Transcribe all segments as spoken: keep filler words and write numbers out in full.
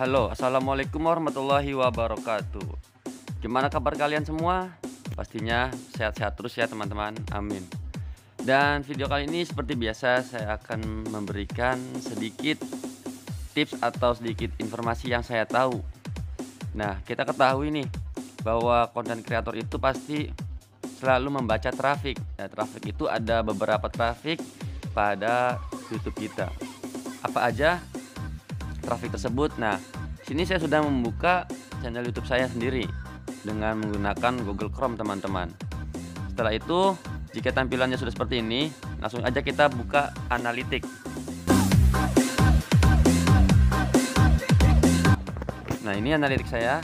Halo, assalamualaikum warahmatullahi wabarakatuh. Gimana kabar kalian semua? Pastinya sehat-sehat terus ya teman-teman, amin. Dan video kali ini seperti biasa saya akan memberikan sedikit tips atau sedikit informasi yang saya tahu. Nah, kita ketahui nih bahwa konten kreator itu pasti selalu membaca traffic. Nah, traffic itu ada beberapa traffic pada YouTube kita. Apa aja traffic tersebut? Nah, sini saya sudah membuka channel YouTube saya sendiri dengan menggunakan Google Chrome teman-teman. Setelah itu, jika tampilannya sudah seperti ini, langsung aja kita buka analitik. Nah, ini analitik saya.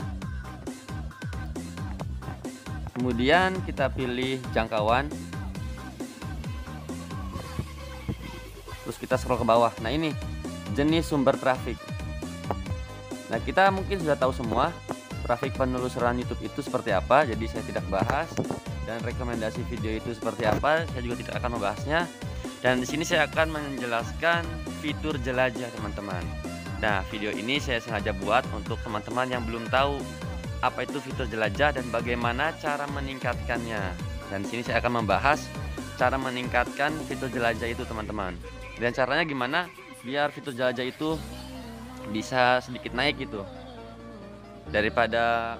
Kemudian kita pilih jangkauan. Terus kita scroll ke bawah. Nah, ini jenis sumber trafik. Nah, kita mungkin sudah tahu semua trafik penelusuran YouTube itu seperti apa, jadi saya tidak bahas. Dan rekomendasi video itu seperti apa, saya juga tidak akan membahasnya. Dan di sini saya akan menjelaskan fitur jelajah teman-teman. Nah, video ini saya sengaja buat untuk teman-teman yang belum tahu apa itu fitur jelajah dan bagaimana cara meningkatkannya. Dan di sini saya akan membahas cara meningkatkan fitur jelajah itu teman-teman. Dan caranya gimana biar fitur jelajah itu bisa sedikit naik gitu daripada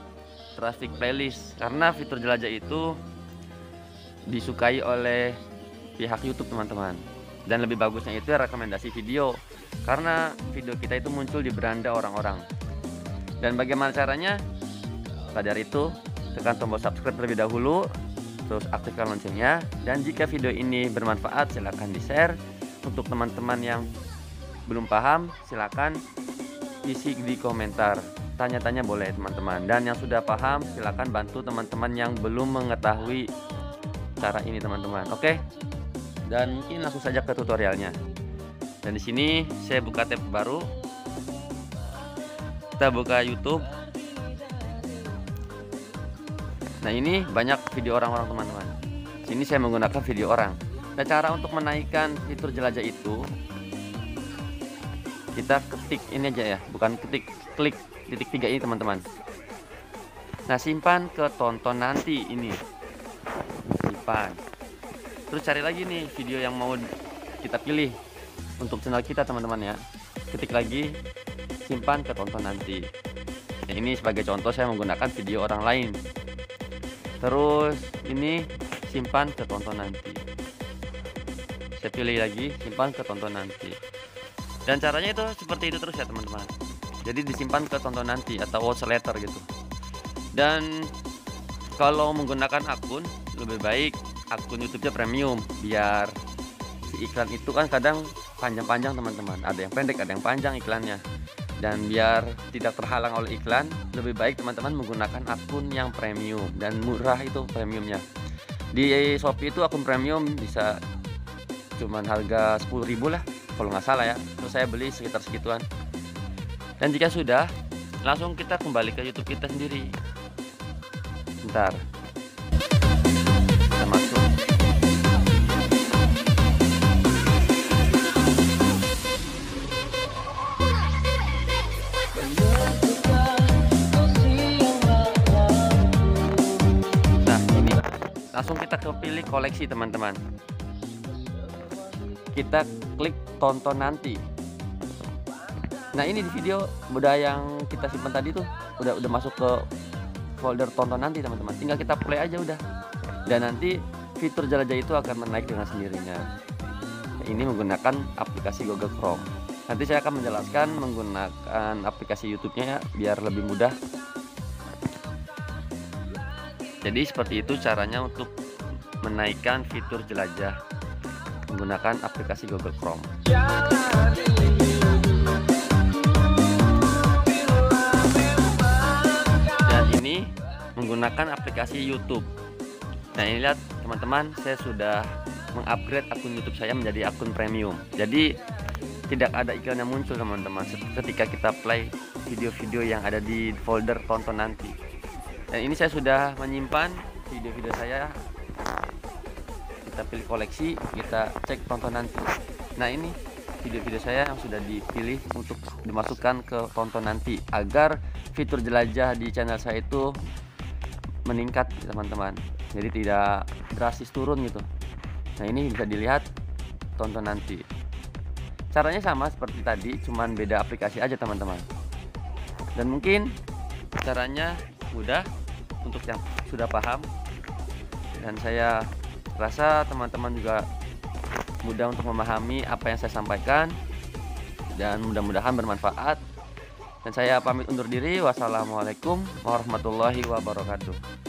traffic playlist, karena fitur jelajah itu disukai oleh pihak YouTube teman-teman. Dan lebih bagusnya itu rekomendasi video, karena video kita itu muncul di beranda orang-orang. Dan bagaimana caranya? Maka dari itu, tekan tombol subscribe terlebih dahulu, terus aktifkan loncengnya. Dan jika video ini bermanfaat, silahkan di share. Untuk teman-teman yang belum paham, silahkan isi di komentar, tanya-tanya boleh teman-teman. Dan yang sudah paham, silahkan bantu teman-teman yang belum mengetahui cara ini teman-teman. Oke, dan mungkin langsung saja ke tutorialnya. Dan di sini saya buka tab baru, kita buka YouTube. Nah, ini banyak video orang-orang teman-teman. Sini saya menggunakan video orang. Nah, cara untuk menaikkan fitur jelajah itu, kita ketik ini aja ya, bukan ketik, klik titik tiga ini teman-teman. Nah, simpan ke tonton nanti ini. Terus cari lagi nih video yang mau kita pilih untuk channel kita teman-teman ya. Ketik lagi, simpan ke tonton nanti. Nah, ini sebagai contoh saya menggunakan video orang lain. Terus ini simpan ke tonton nanti. Saya pilih lagi, simpan ke tonton nanti. Dan caranya itu seperti itu terus ya teman-teman. Jadi disimpan ke tonton nanti atau watch later gitu. Dan kalau menggunakan akun, lebih baik akun YouTube-nya premium, biar si iklan itu kan kadang panjang-panjang teman-teman, ada yang pendek, ada yang panjang iklannya. Dan biar tidak terhalang oleh iklan, lebih baik teman-teman menggunakan akun yang premium dan murah itu premiumnya. Di Shopee itu akun premium bisa cuman harga sepuluh ribu lah kalau nggak salah ya. Terus saya beli sekitar segituan. Dan jika sudah, langsung kita kembali ke YouTube kita sendiri. Bentar, kita masuk. Nah, ini langsung kita kepilih koleksi teman-teman. Kita klik tonton nanti. Nah, ini di video udah yang kita simpan tadi tuh udah udah masuk ke folder tonton nanti teman-teman. Tinggal kita play aja udah. Dan nanti fitur jelajah itu akan menaik dengan sendirinya. Nah, ini menggunakan aplikasi Google Chrome. Nanti saya akan menjelaskan menggunakan aplikasi YouTube-nya ya, biar lebih mudah. Jadi seperti itu caranya untuk menaikkan fitur jelajah menggunakan aplikasi Google Chrome. Dan ini menggunakan aplikasi YouTube. Nah, ini lihat teman-teman, saya sudah mengupgrade akun YouTube saya menjadi akun premium. Jadi tidak ada iklan yang muncul teman-teman ketika kita play video-video yang ada di folder tonton nanti. Dan ini saya sudah menyimpan video-video saya. Kita kita pilih koleksi, kita cek tontonan. Nah, ini video-video saya yang sudah dipilih untuk dimasukkan ke tonton nanti agar fitur jelajah di channel saya itu meningkat, teman-teman. Jadi tidak drastis turun gitu. Nah, ini bisa dilihat tonton nanti. Caranya sama seperti tadi, cuman beda aplikasi aja, teman-teman. Dan mungkin caranya mudah untuk yang sudah paham, dan saya rasa teman-teman juga mudah untuk memahami apa yang saya sampaikan, dan mudah-mudahan bermanfaat. Dan saya pamit undur diri. Wassalamualaikum warahmatullahi wabarakatuh.